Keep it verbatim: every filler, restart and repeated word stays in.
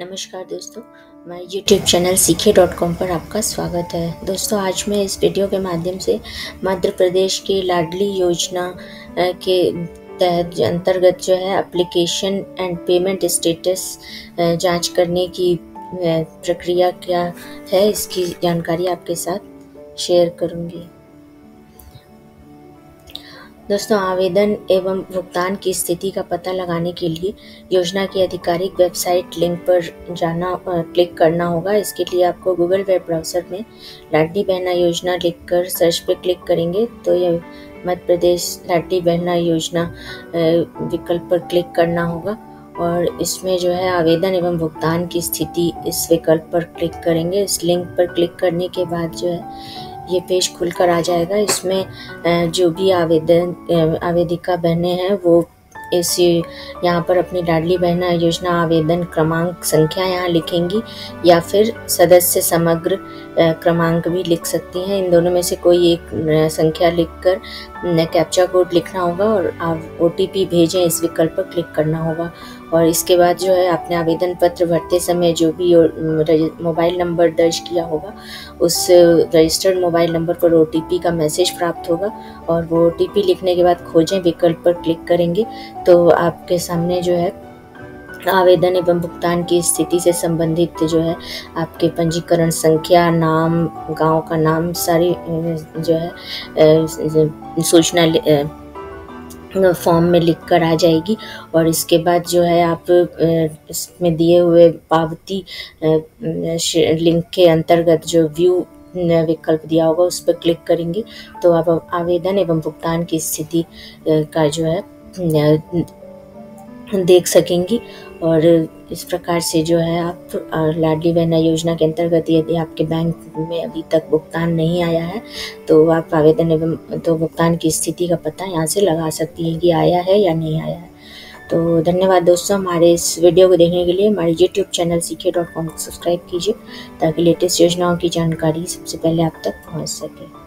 नमस्कार दोस्तों, मैं YouTube channel Seekhe dot com पर आपका स्वागत है। दोस्तों, आज मैं इस वीडियो के माध्यम से मध्य प्रदेश की लाडली योजना के तहत अंतर्गत जो है एप्लीकेशन एंड पेमेंट स्टेटस जांच करने की प्रक्रिया क्या है, इसकी जानकारी आपके साथ शेयर करूंगी। दोस्तों, आवेदन एवं भुगतान की स्थिति का पता लगाने के लिए योजना की आधिकारिक वेबसाइट लिंक पर जाना क्लिक करना होगा। इसके लिए आपको गूगल वेब ब्राउज़र में लाड़ली बहना योजना लिखकर सर्च पर क्लिक करेंगे तो यह मध्य प्रदेश लाड़ली बहना योजना विकल्प पर क्लिक करना होगा और इसमें जो है आवेदन एवं भुगतान की स्थिति इस विकल्प पर क्लिक करेंगे। इस लिंक पर क्लिक करने के बाद जो है ये पेज खुलकर आ जाएगा। इसमें जो भी आवेदन आवेदिका बहनें हैं वो इस यहाँ पर अपनी लाडली बहना योजना आवेदन क्रमांक संख्या यहाँ लिखेंगी या फिर सदस्य समग्र क्रमांक भी लिख सकती हैं। इन दोनों में से कोई एक संख्या लिखकर कैप्चा कोड लिखना होगा और आप ओ टी पी भेजें इस विकल्प पर क्लिक करना होगा। और इसके बाद जो है आपने आवेदन पत्र भरते समय जो भी मोबाइल नंबर दर्ज किया होगा उस रजिस्टर्ड मोबाइल नंबर पर ओ टी पी का मैसेज प्राप्त होगा और वो ओ टी पी लिखने के बाद खोजें विकल्प पर क्लिक करेंगे तो आपके सामने जो है आवेदन एवं भुगतान की स्थिति से संबंधित जो है आपके पंजीकरण संख्या, नाम, गांव का नाम, सारी जो है सूचना फॉर्म में लिख कर आ जाएगी। और इसके बाद जो है आप इसमें दिए हुए पावती लिंक के अंतर्गत जो व्यू विकल्प दिया होगा उस पर क्लिक करेंगे तो आप आवेदन एवं भुगतान की स्थिति का जो है देख सकेंगी। और इस प्रकार से जो है आप लाडली बहना योजना के अंतर्गत यदि आपके बैंक में अभी तक भुगतान नहीं आया है तो आप आवेदन एवं तो भुगतान की स्थिति का पता यहाँ से लगा सकती हैं कि आया है या नहीं आया है। तो धन्यवाद दोस्तों, हमारे इस वीडियो को देखने के लिए हमारे YouTube channel Seekhe dot com को सब्सक्राइब कीजिए ताकि लेटेस्ट योजनाओं की जानकारी सबसे पहले आप तक पहुँच सके।